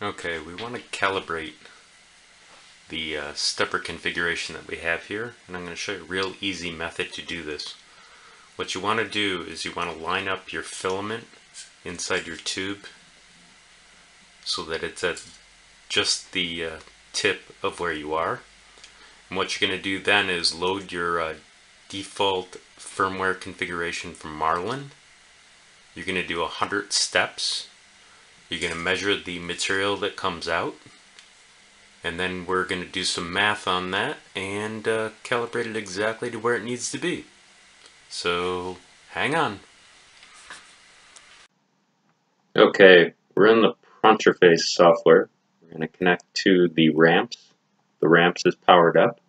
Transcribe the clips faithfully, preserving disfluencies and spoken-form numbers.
Okay, we want to calibrate the uh, stepper configuration that we have here, and I'm going to show you a real easy method to do this. What you want to do is you want to line up your filament inside your tube so that it's at just the uh, tip of where you are. And what you're going to do then is load your uh, default firmware configuration from Marlin. You're going to do one hundred steps. You're going to measure the material that comes out, and then we're going to do some math on that and uh, calibrate it exactly to where it needs to be. So hang on. Okay, we're in the Pronterface software. We're going to connect to the ramps. The ramps is powered up,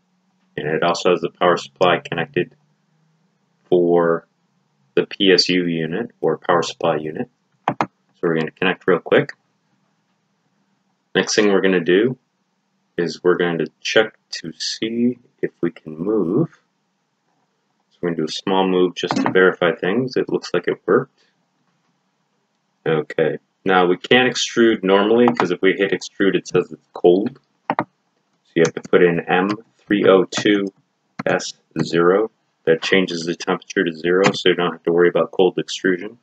and it also has the power supply connected for the P S U unit, or power supply unit. So we're going to connect real quick. Next thing we're going to do is we're going to check to see if we can move. So we're going to do a small move just to verify things. It looks like it worked. Okay. Now we can't extrude normally because if we hit extrude it says it's cold. So you have to put in M three oh two S zero. That changes the temperature to zero so you don't have to worry about cold extrusion.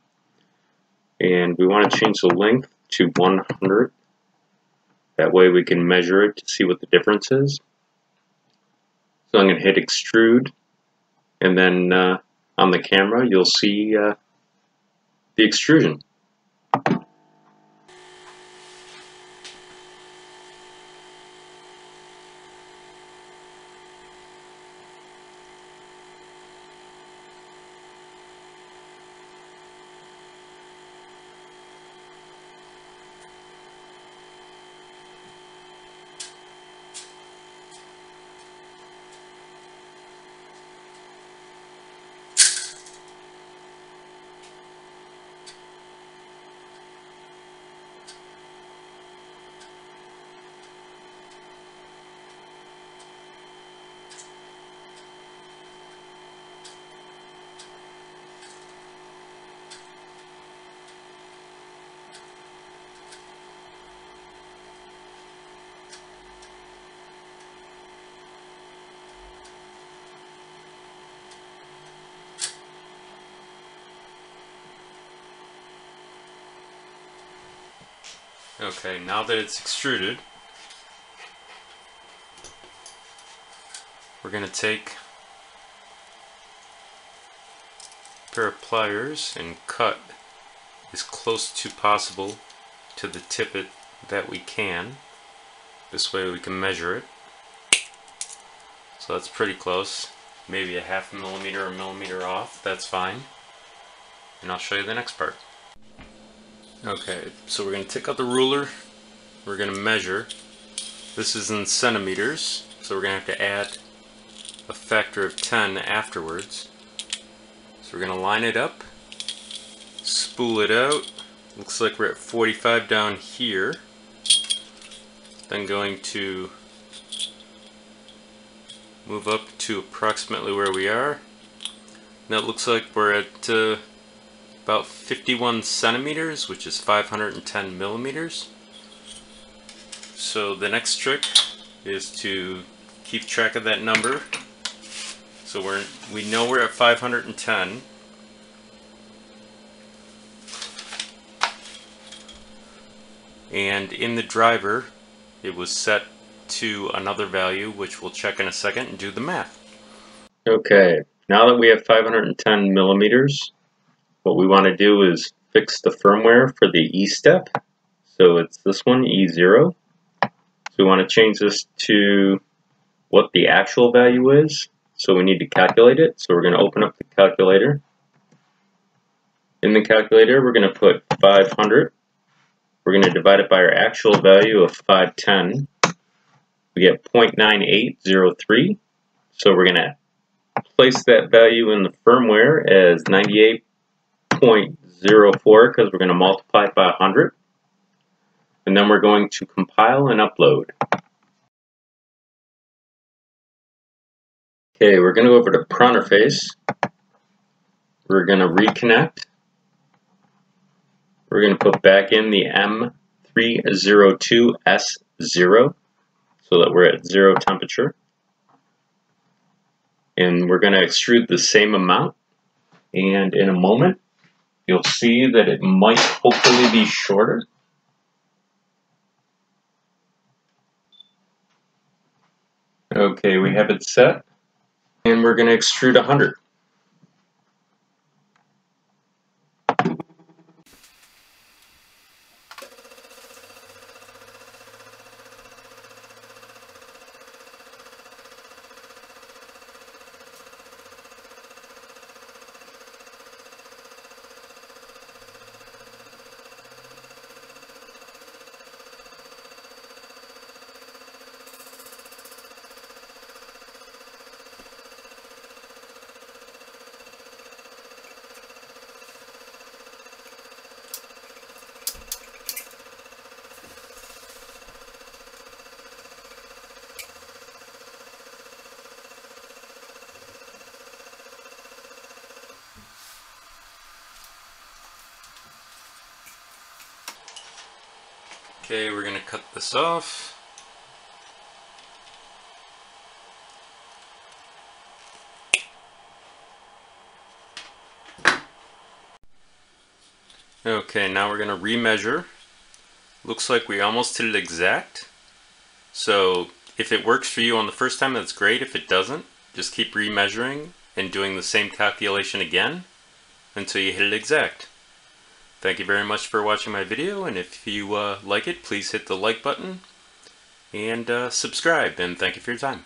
And we want to change the length to one hundred. That way we can measure it to see what the difference is. So I'm going to hit extrude, and then uh, on the camera you'll see uh, the extrusion. Okay, now that it's extruded, we're going to take a pair of pliers and cut as close to possible to the tippet that we can. This way we can measure it. So that's pretty close. Maybe a half a millimeter or millimeter off, that's fine. And I'll show you the next part. Okay, so we're going to take out the ruler, we're going to measure. This is in centimeters, so we're going to have to add a factor of ten afterwards. So we're going to line it up, spool it out, looks like we're at forty-five down here, then going to move up to approximately where we are. Now it looks like we're at uh, about fifty-one centimeters, which is five hundred ten millimeters. So the next trick is to keep track of that number. So we're we know we're at five hundred ten. And in the driver, it was set to another value, which we'll check in a second and do the math. Okay, now that we have five hundred ten millimeters, what we want to do is fix the firmware for the E-step. So it's this one, E zero. So we want to change this to what the actual value is. So we need to calculate it. So we're going to open up the calculator. In the calculator, we're going to put five hundred. We're going to divide it by our actual value of five ten. We get zero point nine eight zero three. So we're going to place that value in the firmware as ninety-eight point zero four. zero point zero four because we're going to multiply it by one hundred, and then we're going to compile and upload. Okay, we're going to go over to Pronterface. We're going to reconnect. We're going to put back in the M three oh two S zero, so that we're at zero temperature. And we're going to extrude the same amount. And in a moment, you'll see that it might hopefully be shorter. Okay, we have it set. And we're going to extrude one hundred. Okay, we're going to cut this off. Okay, now we're going to remeasure. Looks like we almost did it exact. So if it works for you on the first time, that's great. If it doesn't, just keep remeasuring and doing the same calculation again until you hit it exact. Thank you very much for watching my video, and if you uh, like it, please hit the like button and uh, subscribe, and thank you for your time.